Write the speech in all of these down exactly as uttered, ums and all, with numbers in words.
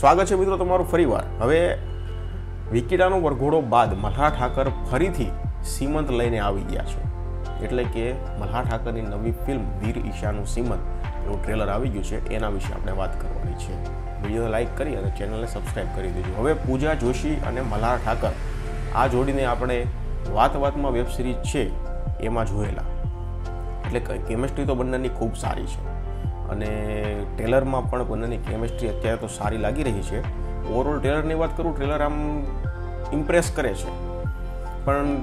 स्वागत है मित्रों तमारू फरीवार। हवे विकीडा नो वरघोड़ो बाद मल्हार ठाकर फरीथी सीमंत लईने आवी गया छे, एटले के मल्हार ठाकरनी नवी फिल्म वीर ईशा नु सीमंत एनुं ट्रेलर आवी गयुं छे, एना विशे आपणे वात करवानी छे। विडियो लाइक करी अने चेनलने सब्सक्राइब करी देजो। हवे पूजा जोशी अने मल्हार ठाकर आ जोडीने आपणे वात-वातमां वेब सीरीज छे एमां जोयेला, एटले के केमिस्ट्री तो बन्नेनी खूब सारी छे अने ट्रेलर में पण बन्नेनी केमिस्ट्री अत्यारे तो सारी लागी रही है। ओवरऑल ट्रेलर की बात करूँ, ट्रेलर आम इम्प्रेस करे छे, पण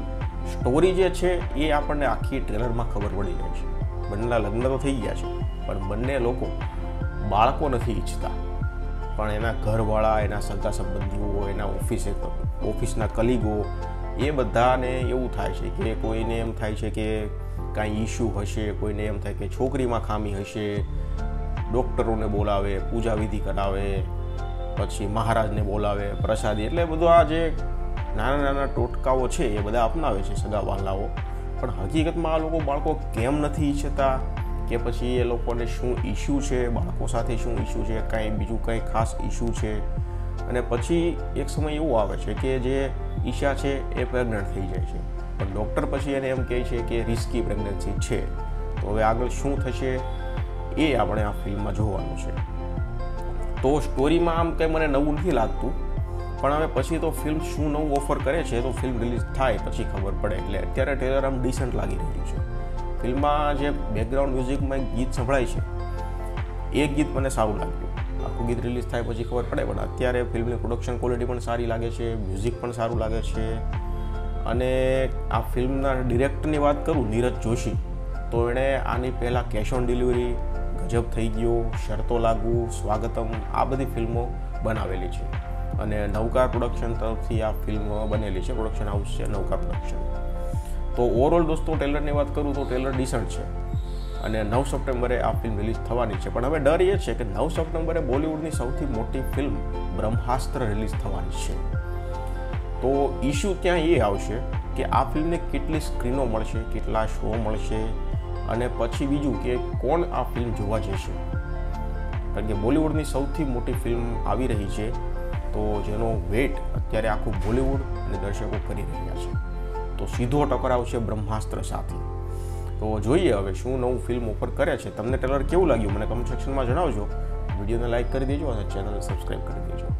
स्टोरी जे छे ये आपणे आखी ट्रेलर में खबर पड़ी जाय छे। बन्नेना लग्न तो थई गया छे, पण बन्ने लोको बाळको नथी इच्छता, पण एना घरवाळा, एना सगा संबंधीओ, एना ऑफिस ऑफिसना कलीगो ए बधाने एवुं थाय छे के कोईने एम थाय छे के काई इश्यू हशे, कोईने एम थाय के छोकरीमां खामी हशे, डॉक्टरों ने बोलावे, पूजा विधि करावे, पछी महाराज ने बोलावे प्रसादी, एटले बधुं आ जे नाना नाना टोटकाओ छे ए बधा अपनावे छे सगा वालाओ। पण हकीकतमां आ लोको बाळको केम नथी इच्छता के पछी ए लोकोने शुं इश्यू छे, बाळको साथे शुं इश्यू छे, काई बीजुं काई खास इश्यू छे। अने पछी एक समय एवो आवे छे के जे ईशा छे ए प्रेग्नेंट थई जाय छे, पण डॉक्टर पछी एने एम कहे छे के रिस्की प्रेग्नेंसी छे, तो हवे आगळ शुं थशे ये आपणे आ फिल्म में जोवानुं छे। तो स्टोरी में आम कहीं मने नवुं नथी लागतुं, पण हवे पछी तो फिल्म शुं नवुं ऑफर करे छे तो फिल्म रिलीज थाय पछी खबर पड़े। एटले अत्यारे ट्रेलर आम डिसेंट लागी रह्युं छे। फिल्म में जे बेकग्राउंड म्यूजिक में गीत संभळाय छे ए गीत मने सारुं लाग्युं, आखुं गीत रिलीज थाय पछी खबर पड़े, पण अत्यारे फिल्मनी प्रोडक्शन क्वॉलिटी पण सारी लागे छे, म्यूजिक पण सारुं लागे छे। अने आ फिल्मना डिरेक्टरनी वात करूं, नीरज जोशी, तो एणे आनी पहेला कैश ऑन डिलिवरी, गजब थई गयो, शर्तो लागू, स्वागतम आ बधी फिल्मों बनावेली छे अने नवकार प्रोडक्शन तरफथी आ फिल्म बनेली छे। प्रोडक्शन हाउस छे नवकार प्रोडक्शन। तो ओवरऑल दोस्तों ट्रेलर की बात करूँ तो ट्रेलर डिसेंट छे अने नौ सप्टेम्बरे आ फिल्म रिलीज थवानी छे। पण हवे डर ये छे के नौ सप्टेम्बरे बॉलीवूडनी सौथी मोटी फिल्म ब्रह्मास्त्र रिलीज थवानी छे, तो इश्यू त्यां ए आवशे के आ फिल्मने केटली स्क्रीनो मळशे, केटला शो मळशे अने पछी बीजू के कोण आ फिल्म जोवा जशे, कारण के बॉलीवूडनी सौथी मोटी फिल्म आवी रही है, तो जेनो वेट अत्यारे आखो बॉलीवूड अने दर्शको करी रह्या छे। तो सीधो टकराव छे ब्रह्मास्त्र साथे। तो जोईए हवे शुं नवुं फिल्म ऑफर करे छे। तमने ट्रेलर केवुं लाग्युं मने कमेंट सेक्शन में जणावजो। विडियोने लाइक करी देजो अने चेनलने सब्सक्राइब करी देजो।